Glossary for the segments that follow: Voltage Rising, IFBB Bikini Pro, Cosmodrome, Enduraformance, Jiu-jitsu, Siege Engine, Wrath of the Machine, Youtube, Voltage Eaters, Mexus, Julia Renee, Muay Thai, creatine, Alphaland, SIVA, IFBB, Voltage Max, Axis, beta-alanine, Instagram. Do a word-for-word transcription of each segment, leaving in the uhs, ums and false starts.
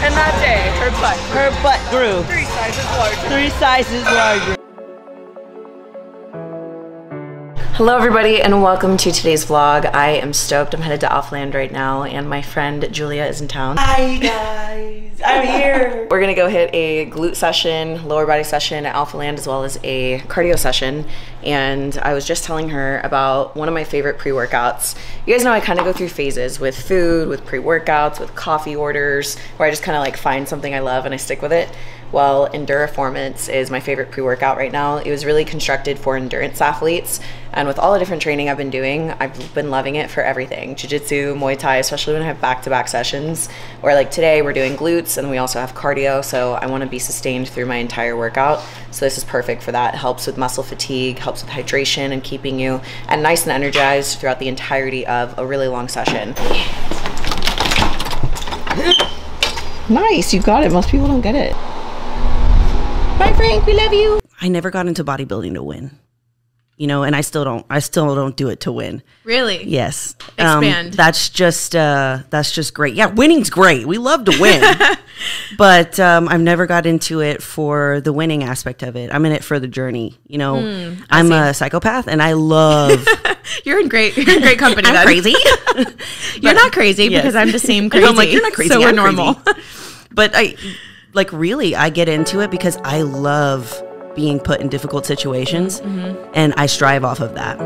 And that day, her butt her butt grew three sizes larger. Three sizes larger. Hello everybody and welcome to today's vlog. I am stoked. I'm headed to Alphaland right now and my friend Julia is in town. Hi guys, I'm here. We're gonna go hit a glute session, lower body session at Alphaland as well as a cardio session. And I was just telling her about one of my favorite pre-workouts. You guys know I kind of go through phases with food, with pre-workouts, with coffee orders, where I just kind of like find something I love and I stick with it. Well, Enduraformance is my favorite pre-workout right now. It was really constructed for endurance athletes. And with all the different training I've been doing, I've been loving it for everything. Jiu-jitsu, Muay Thai, especially when I have back-to-back sessions. Or like today, we're doing glutes and we also have cardio. So I want to be sustained through my entire workout. So this is perfect for that. It helps with muscle fatigue, helps with hydration and keeping you and nice and energized throughout the entirety of a really long session. Nice, you got it. Most people don't get it. Bye, Frank, we love you. I never got into bodybuilding to win, you know, and I still don't, I still don't do it to win. Really? Yes. Expand. Um, that's just, uh, that's just great. Yeah. Winning's great. We love to win, but, um, I've never got into it for the winning aspect of it. I'm in it for the journey. You know, mm, I'm a psychopath and I love, you're in great, you're in great company. I'm crazy. You're not crazy, yes. Because I'm the same crazy. I'm like, you're not crazy. So we're I'm normal. Crazy. But I, Like really, I get into it because I love being put in difficult situations, mm-hmm. and I strive off of that.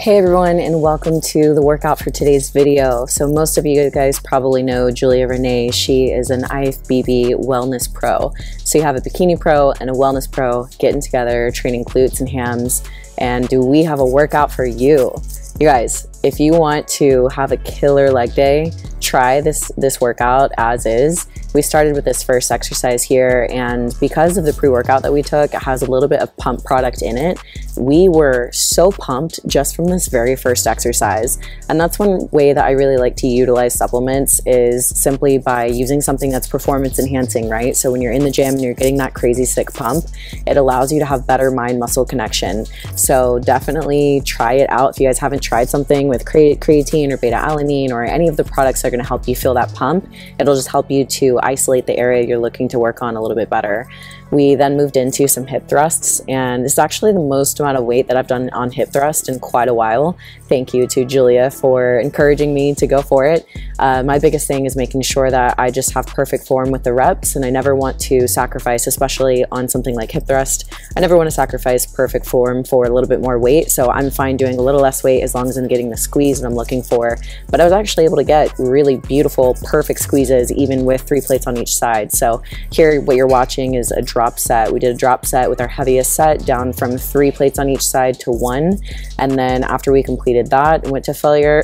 Hey everyone and welcome to the workout for today's video. So most of you guys probably know Julia Renee. She is an I F B B wellness pro. So you have a bikini pro and a wellness pro getting together, training glutes and hams. And do we have a workout for you? You guys, if you want to have a killer leg day, try this, this workout as is. We started with this first exercise here, and because of the pre-workout that we took, it has a little bit of pump product in it. We were so pumped just from this very first exercise. And that's one way that I really like to utilize supplements is simply by using something that's performance enhancing, right? So when you're in the gym and you're getting that crazy sick pump, it allows you to have better mind-muscle connection. So definitely try it out. If you guys haven't tried something with creatine or beta-alanine or any of the products that are gonna help you feel that pump, it'll just help you to isolate the area you're looking to work on a little bit better. We then moved into some hip thrusts, and this is actually the most amount of weight that I've done on hip thrust in quite a while. Thank you to Julia for encouraging me to go for it. Uh, my biggest thing is making sure that I just have perfect form with the reps, and I never want to sacrifice, especially on something like hip thrust, I never want to sacrifice perfect form for a little bit more weight, so I'm fine doing a little less weight as long as I'm getting the squeeze that I'm looking for. But I was actually able to get really beautiful, perfect squeezes even with three plates on each side. So here what you're watching is a drop drop set. We did a drop set with our heaviest set down from three plates on each side to one. And then after we completed that and went to failure,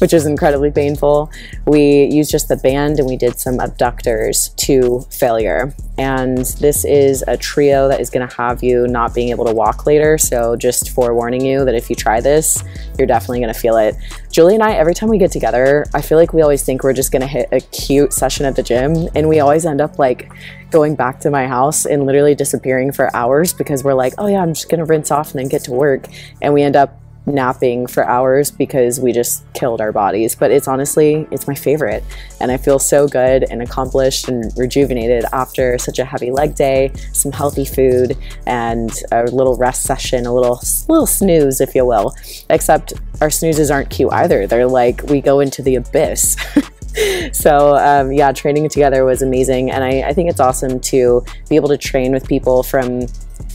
which was incredibly painful, we used just the band and we did some abductors to failure. And this is a trio that is going to have you not being able to walk later. So just forewarning you that if you try this, you're definitely going to feel it. Julie and I, every time we get together, I feel like we always think we're just going to hit a cute session at the gym. And we always end up like going back to my house and literally disappearing for hours because we're like, oh yeah, I'm just gonna rinse off and then get to work. And we end up napping for hours because we just killed our bodies. But it's honestly, it's my favorite. And I feel so good and accomplished and rejuvenated after such a heavy leg day, some healthy food and a little rest session, a little, little snooze, if you will. Except our snoozes aren't cute either. They're like, we go into the abyss. So um, yeah, training together was amazing. And I, I think it's awesome to be able to train with people from,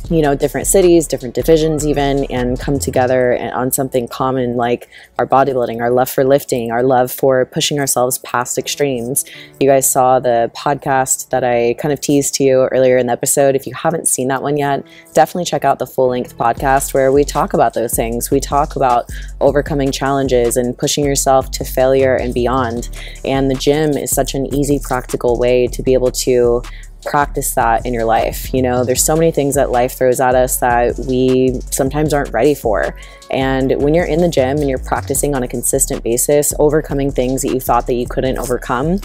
you know, different cities, different divisions even, and come together and on something common like our bodybuilding, our love for lifting, our love for pushing ourselves past extremes. You guys saw the podcast that I kind of teased to you earlier in the episode. If you haven't seen that one yet, definitely check out the full-length podcast where we talk about those things. We talk about overcoming challenges and pushing yourself to failure and beyond. And the gym is such an easy, practical way to be able to practice that in your life. You know, there's so many things that life throws at us that we sometimes aren't ready for. And when you're in the gym and you're practicing on a consistent basis, overcoming things that you thought that you couldn't overcome,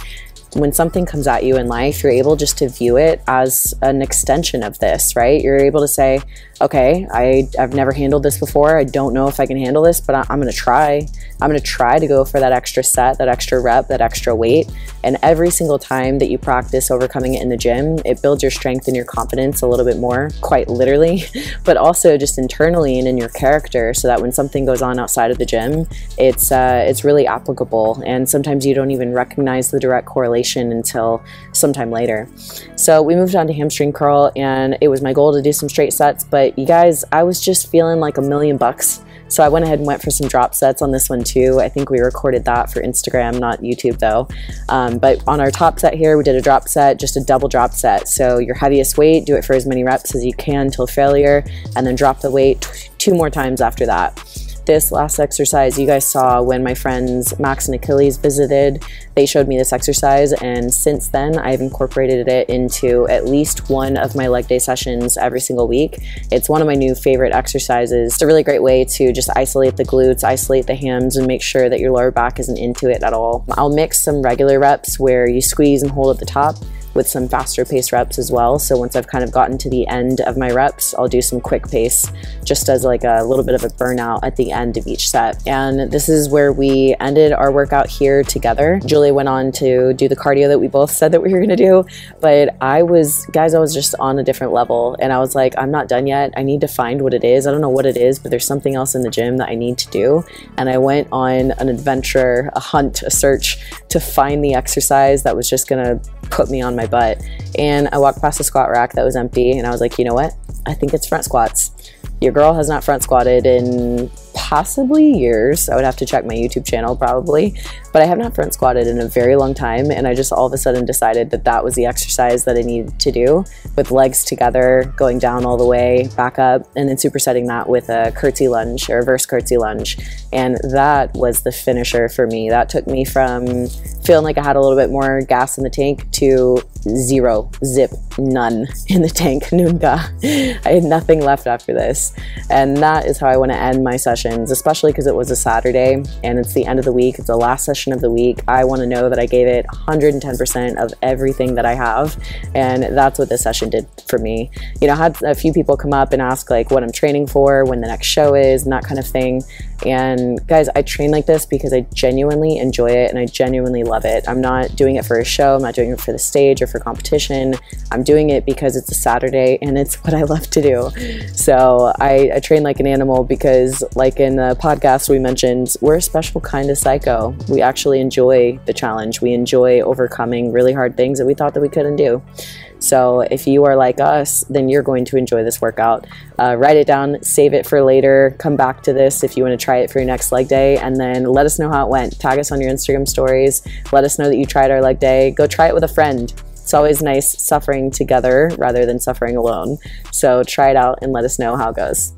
when something comes at you in life, you're able just to view it as an extension of this, right? You're able to say, okay, I, I've never handled this before. I don't know if I can handle this, but I, I'm going to try. I'm going to try to go for that extra set, that extra rep, that extra weight. And every single time that you practice overcoming it in the gym, it builds your strength and your confidence a little bit more, quite literally, but also just internally and in your character, so that when something goes on outside of the gym, it's, uh, it's really applicable. And sometimes you don't even recognize the direct correlation until sometime later. So we moved on to hamstring curl, and it was my goal to do some straight sets, but you guys, I was just feeling like a million bucks. So I went ahead and went for some drop sets on this one too. I think we recorded that for Instagram, not YouTube though. Um, but on our top set here, we did a drop set, just a double drop set. So your heaviest weight, do it for as many reps as you can till failure, and then drop the weight two more times after that. This last exercise you guys saw when my friends Max and Achilles visited. They showed me this exercise, and since then I've incorporated it into at least one of my leg day sessions every single week. It's one of my new favorite exercises. It's a really great way to just isolate the glutes, isolate the hams, and make sure that your lower back isn't into it at all. I'll mix some regular reps where you squeeze and hold at the top with some faster pace reps as well. So once I've kind of gotten to the end of my reps, I'll do some quick pace just as like a little bit of a burnout at the end of each set. And this is where we ended our workout here together. Julia went on to do the cardio that we both said that we were gonna do, but I was, guys, I was just on a different level, and I was like, I'm not done yet. I need to find what it is. I don't know what it is, but there's something else in the gym that I need to do. And I went on an adventure, a hunt, a search to find the exercise that was just gonna put me on my butt. And I walked past a squat rack that was empty, and I was like, you know what? I think it's front squats. Your girl has not front squatted in possibly years. I would have to check my YouTube channel probably, but I have not front squatted in a very long time. And I just all of a sudden decided that that was the exercise that I needed to do, with legs together, going down all the way, back up, and then supersetting that with a curtsy lunge or reverse curtsy lunge. And that was the finisher for me. That took me from feeling like I had a little bit more gas in the tank to zero, zip, none in the tank, nunca. I had nothing left after this. And that is how I want to end my sessions, especially because it was a Saturday and it's the end of the week. It's the last session of the week. I want to know that I gave it one hundred ten percent of everything that I have. And that's what this session did for me. You know, I had a few people come up and ask like what I'm training for, when the next show is, and that kind of thing. And guys, I train like this because I genuinely enjoy it and I genuinely love it. I'm not doing it for a show. I'm not doing it for the stage or for competition. I'm doing it because it's a Saturday and it's what I love to do. So I, I train like an animal because, like in the podcast we mentioned, we're a special kind of psycho. We actually enjoy the challenge. We enjoy overcoming really hard things that we thought that we couldn't do. So if you are like us, then you're going to enjoy this workout. Uh, write it down, save it for later, come back to this if you want to try it for your next leg day, and then let us know how it went. Tag us on your Instagram stories. Let us know that you tried our leg day. Go try it with a friend. It's always nice suffering together rather than suffering alone. So try it out and let us know how it goes.